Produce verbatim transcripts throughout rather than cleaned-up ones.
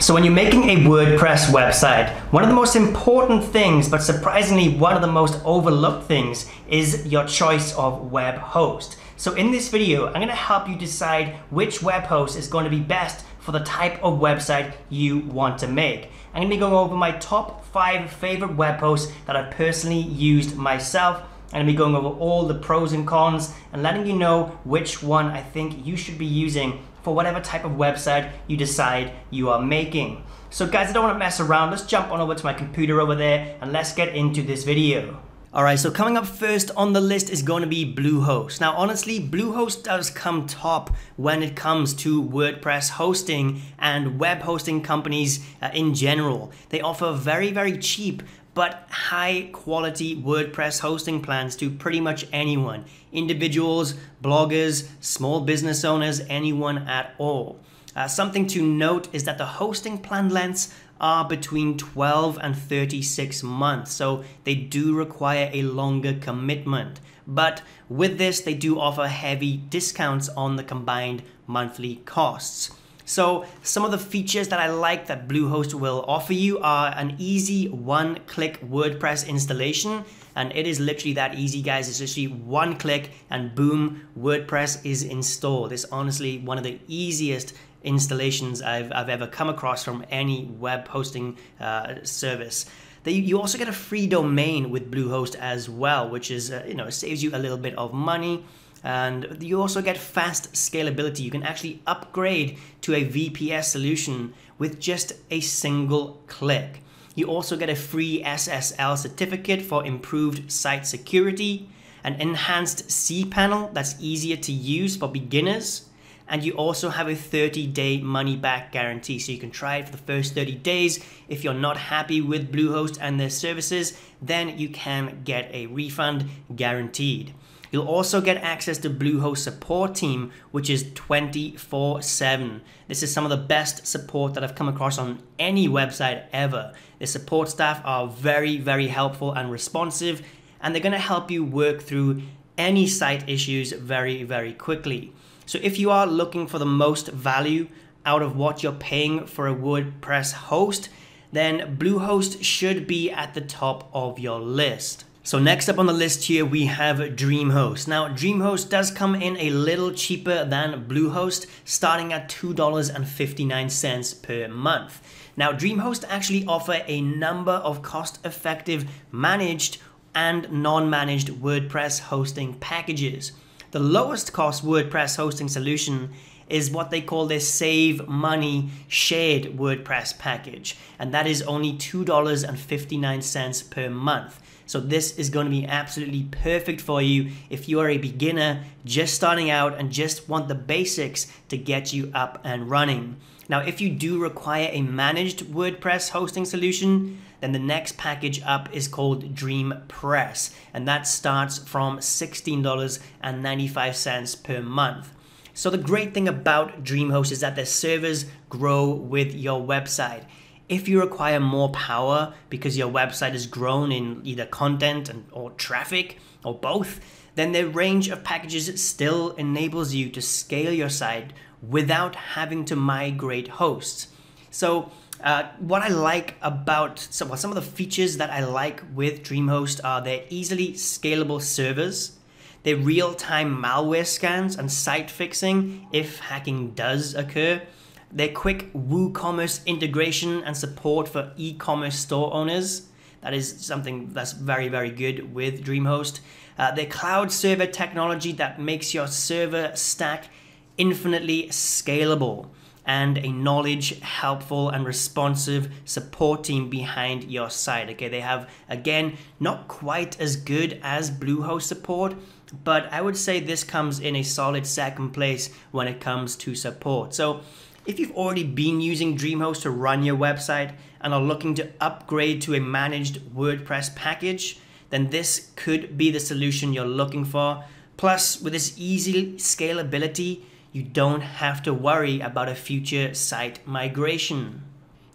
So when you're making a WordPress website, one of the most important things, but surprisingly one of the most overlooked things, is your choice of web host. So in this video, I'm going to help you decide which web host is going to be best for the type of website you want to make. I'm going to be going over my top five favorite web hosts that I've personally used myself. I'm going to be going over all the pros and cons and letting you know which one I think you should be using for whatever type of website you decide you are making. So guys, I don't want to mess around. Let's jump on over to my computer over there and let's get into this video. All right, so coming up first on the list is going to be Bluehost. Now, honestly, Bluehost does come top when it comes to WordPress hosting and web hosting companies uh, in general. They offer very, very cheap but high quality WordPress hosting plans to pretty much anyone, individuals, bloggers, small business owners, anyone at all. Uh, something to note is that the hosting plan lengths are between twelve and thirty-six months, so they do require a longer commitment. But with this, they do offer heavy discounts on the combined monthly costs. So some of the features that I like that Bluehost will offer you are an easy one-click WordPress installation, and it is literally that easy, guys. It's literally one click and boom, WordPress is installed. It's honestly one of the easiest installations I've, I've ever come across from any web hosting uh, service. They, you also get a free domain with Bluehost as well, which is, uh, you know, saves you a little bit of money. And you also get fast scalability. You can actually upgrade to a V P S solution with just a single click. You also get a free S S L certificate for improved site security, an enhanced cPanel that's easier to use for beginners, and you also have a thirty day money-back guarantee. So you can try it for the first thirty days. If you're not happy with Bluehost and their services, then you can get a refund guaranteed. You'll also get access to Bluehost support team, which is twenty-four seven. This is some of the best support that I've come across on any website ever. The support staff are very, very helpful and responsive, and they're gonna help you work through any site issues very, very quickly. So if you are looking for the most value out of what you're paying for a WordPress host, then Bluehost should be at the top of your list. So next up on the list here, we have DreamHost. Now, DreamHost does come in a little cheaper than Bluehost, starting at two dollars and fifty-nine cents per month. Now, DreamHost actually offer a number of cost-effective managed and non-managed WordPress hosting packages. The lowest cost WordPress hosting solution is what they call their Save Money Shared WordPress package, and that is only two dollars and fifty-nine cents per month. So this is going to be absolutely perfect for you if you are a beginner just starting out and just want the basics to get you up and running. Now, if you do require a managed WordPress hosting solution, then the next package up is called DreamPress, and that starts from sixteen dollars and ninety-five cents per month. So the great thing about DreamHost is that their servers grow with your website. If you require more power because your website has grown in either content and, or traffic or both, then their range of packages still enables you to scale your site without having to migrate hosts. So uh, what I like about, so well, some of the features that I like with DreamHost are their easily scalable servers, their real-time malware scans and site fixing if hacking does occur, their quick WooCommerce integration and support for e-commerce store owners. That is something that's very, very good with DreamHost. Uh, their cloud server technology that makes your server stack infinitely scalable, and a knowledge, helpful, and responsive support team behind your site. Okay, they have, again, not quite as good as Bluehost support, but I would say this comes in a solid second place when it comes to support. So if you've already been using DreamHost to run your website and are looking to upgrade to a managed WordPress package, then this could be the solution you're looking for. Plus, with this easy scalability, you don't have to worry about a future site migration.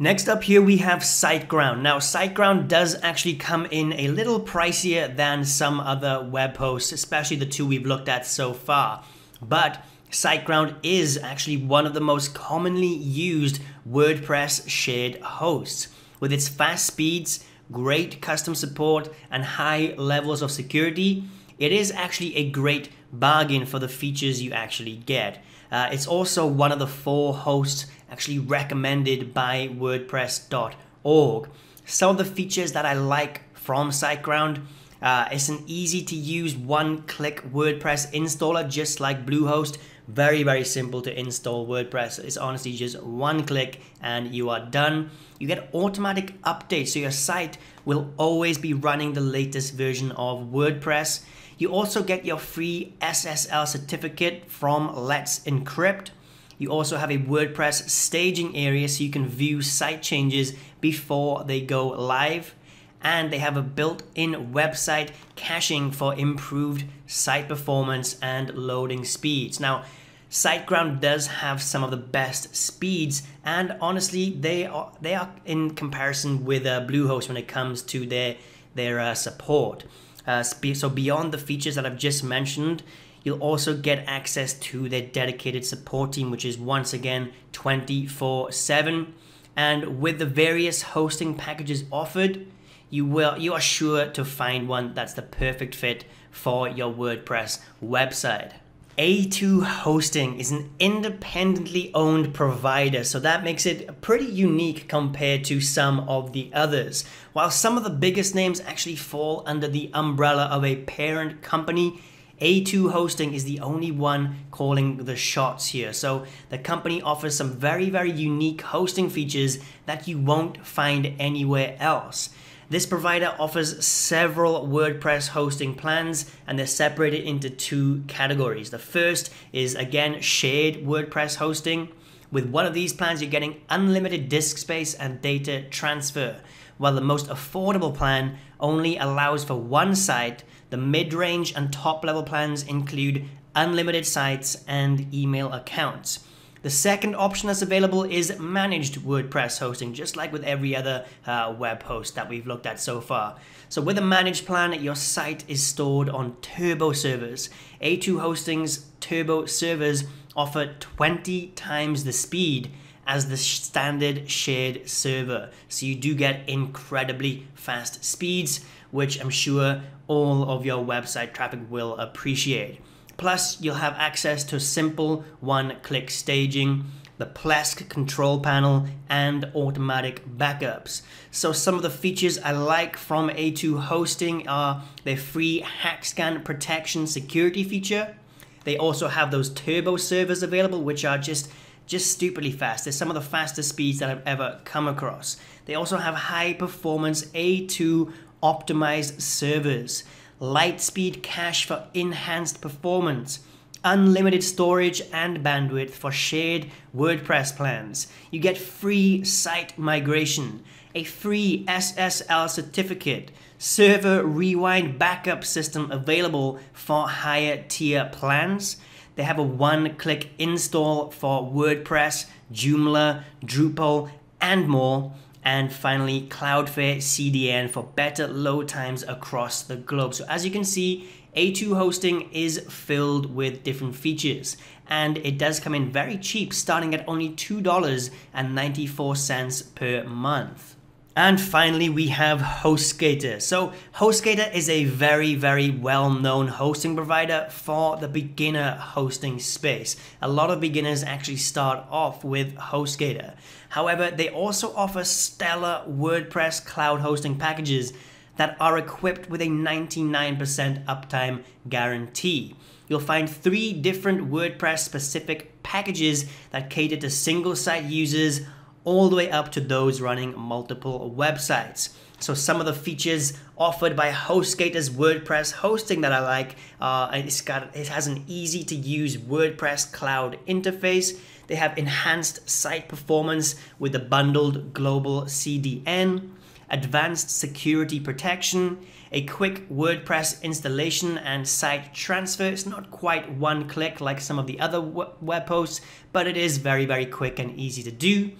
Next up here, we have SiteGround. Now, SiteGround does actually come in a little pricier than some other web hosts, especially the two we've looked at so far. But SiteGround is actually one of the most commonly used WordPress shared hosts. With its fast speeds, great custom support, and high levels of security, it is actually a great bargain for the features you actually get. Uh, it's also one of the four hosts actually recommended by WordPress dot org. Some of the features that I like from SiteGround, uh, it's an easy to use one-click WordPress installer, just like Bluehost. Very, very simple to install WordPress. It's honestly just one click and you are done. You get automatic updates, so your site will always be running the latest version of WordPress. You also get your free S S L certificate from Let's Encrypt. You also have a WordPress staging area so you can view site changes before they go live. And they have a built-in website caching for improved site performance and loading speeds. Now, SiteGround does have some of the best speeds, and honestly, they are they are in comparison with uh, Bluehost when it comes to their their uh, support. Uh, so beyond the features that I've just mentioned, you'll also get access to their dedicated support team, which is once again twenty-four seven. And with the various hosting packages offered, you will you are sure to find one that's the perfect fit for your WordPress website. A two Hosting is an independently owned provider, so that makes it pretty unique compared to some of the others. While some of the biggest names actually fall under the umbrella of a parent company, A two Hosting is the only one calling the shots here. So the company offers some very, very unique hosting features that you won't find anywhere else. This provider offers several WordPress hosting plans, and they're separated into two categories. The first is, again, shared WordPress hosting. With one of these plans, you're getting unlimited disk space and data transfer, while the most affordable plan only allows for one site. The mid-range and top-level plans include unlimited sites and email accounts. The second option that's available is managed WordPress hosting, just like with every other uh, web host that we've looked at so far. So with a managed plan, your site is stored on turbo servers. A two Hosting's turbo servers offer twenty times the speed as the standard shared server. So you do get incredibly fast speeds, which I'm sure all of your website traffic will appreciate. Plus, you'll have access to simple one-click staging, the Plesk control panel, and automatic backups. So some of the features I like from A two Hosting are their free hack scan protection security feature. They also have those turbo servers available, which are just just stupidly fast. They're some of the fastest speeds that I've ever come across. They also have high-performance A two optimized servers, Lightspeed Cache for enhanced performance, unlimited storage and bandwidth for shared WordPress plans. You get free site migration, a free S S L certificate, server rewind backup system available for higher tier plans. They have a one-click install for WordPress, Joomla, Drupal, and more. And finally, Cloudflare C D N for better load times across the globe. So as you can see, A two Hosting is filled with different features, and it does come in very cheap, starting at only two dollars and ninety-four cents per month. And finally, we have HostGator. So HostGator is a very, very well-known hosting provider for the beginner hosting space. A lot of beginners actually start off with HostGator. However, they also offer stellar WordPress cloud hosting packages that are equipped with a ninety-nine percent uptime guarantee. You'll find three different WordPress-specific packages that cater to single-site users, all the way up to those running multiple websites. So some of the features offered by HostGator's WordPress hosting that I like, uh, it's got, it has an easy to use WordPress cloud interface. They have enhanced site performance with the bundled global C D N, advanced security protection, a quick WordPress installation and site transfer. It's not quite one click like some of the other web hosts, but it is very, very quick and easy to do.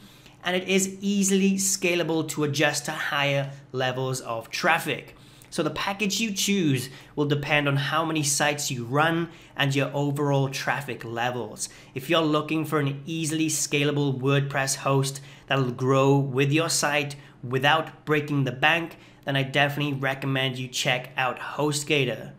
And it is easily scalable to adjust to higher levels of traffic. So the package you choose will depend on how many sites you run and your overall traffic levels. If you're looking for an easily scalable WordPress host that'll grow with your site without breaking the bank, then I definitely recommend you check out HostGator.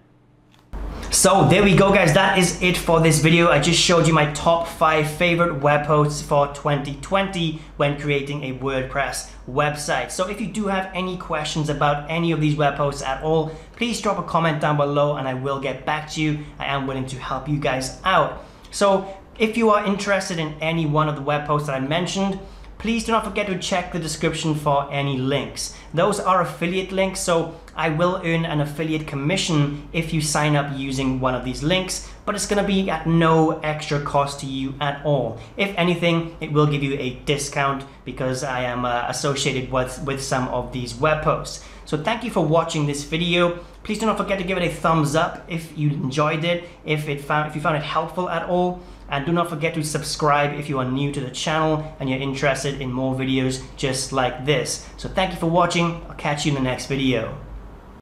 So there we go, guys. That is it for this video. I just showed you my top five favorite web hosts for twenty twenty when creating a WordPress website. So if you do have any questions about any of these web hosts at all, please drop a comment down below and I will get back to you. I am willing to help you guys out. So if you are interested in any one of the web hosts that I mentioned, please do not forget to check the description for any links. Those are affiliate links, so I will earn an affiliate commission if you sign up using one of these links, but it's going to be at no extra cost to you at all. If anything, it will give you a discount because I am uh, associated with, with some of these web posts. So thank you for watching this video. Please do not forget to give it a thumbs up if you enjoyed it, if, it found, if you found it helpful at all. And do not forget to subscribe if you are new to the channel and you're interested in more videos just like this. So thank you for watching. I'll catch you in the next video.